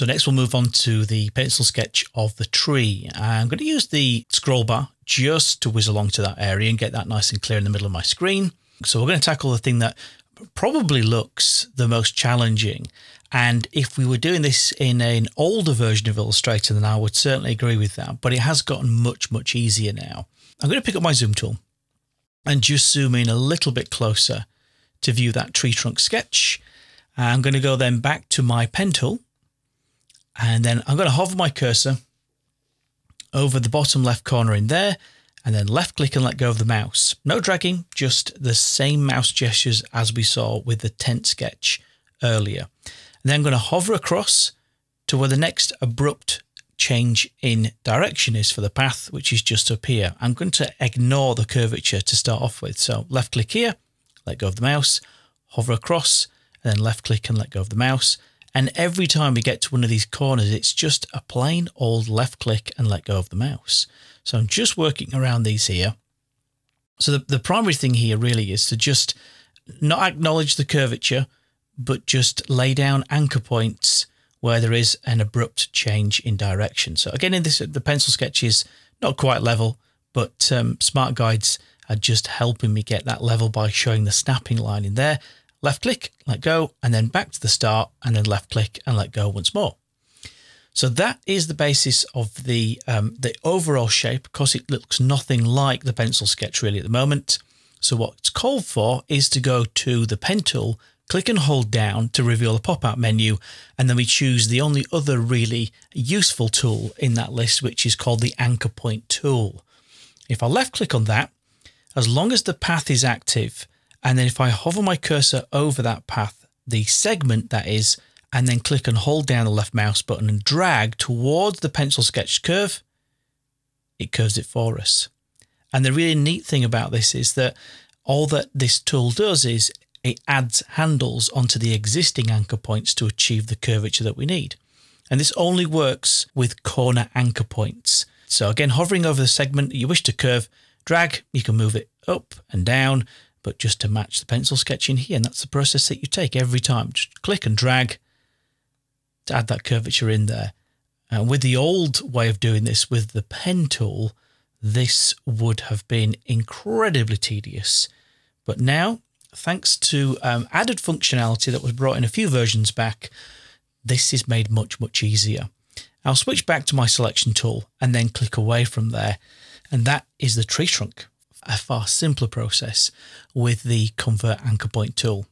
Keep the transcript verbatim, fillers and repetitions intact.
So next we'll move on to the pencil sketch of the tree. I'm going to use the scroll bar just to whiz along to that area and get that nice and clear in the middle of my screen. So we're going to tackle the thing that probably looks the most challenging. And if we were doing this in an older version of Illustrator, then I would certainly agree with that. But it has gotten much, much easier now. I'm going to pick up my zoom tool and just zoom in a little bit closer to view that tree trunk sketch. I'm going to go then back to my pen tool, and then I'm going to hover my cursor over the bottom left corner in there, and then left click and let go of the mouse. No dragging, just the same mouse gestures as we saw with the tent sketch earlier. And then I'm going to hover across to where the next abrupt change in direction is for the path, which is just up here. I'm going to ignore the curvature to start off with. So left click here, let go of the mouse, hover across, and then left click and let go of the mouse. And every time we get to one of these corners, it's just a plain old left click and let go of the mouse. So I'm just working around these here. So the, the primary thing here really is to just not acknowledge the curvature, but just lay down anchor points where there is an abrupt change in direction. So again, in this, the pencil sketch is not quite level, but um, smart guides are just helping me get that level by showing the snapping line in there. Left click, let go, and then back to the start, and then left click and let go once more. So that is the basis of the, um, the overall shape, because it looks nothing like the pencil sketch really at the moment. So what's called for is to go to the pen tool, click and hold down to reveal the pop-out menu, and then we choose the only other really useful tool in that list, which is called the anchor point tool. If I left click on that, as long as the path is active, and then if I hover my cursor over that path, the segment that is, and then click and hold down the left mouse button and drag towards the pencil sketch curve, it curves it for us. And the really neat thing about this is that all that this tool does is it adds handles onto the existing anchor points to achieve the curvature that we need. And this only works with corner anchor points. So again, hovering over the segment that you wish to curve, drag, you can move it up and down, but just to match the pencil sketch in here. And that's the process that you take every time. Just click and drag to add that curvature in there. And with the old way of doing this with the pen tool, this would have been incredibly tedious. But now, thanks to um, added functionality that was brought in a few versions back, this is made much, much easier. I'll switch back to my selection tool and then click away from there. And that is the tree trunk. A far simpler process with the Convert Anchor Point tool.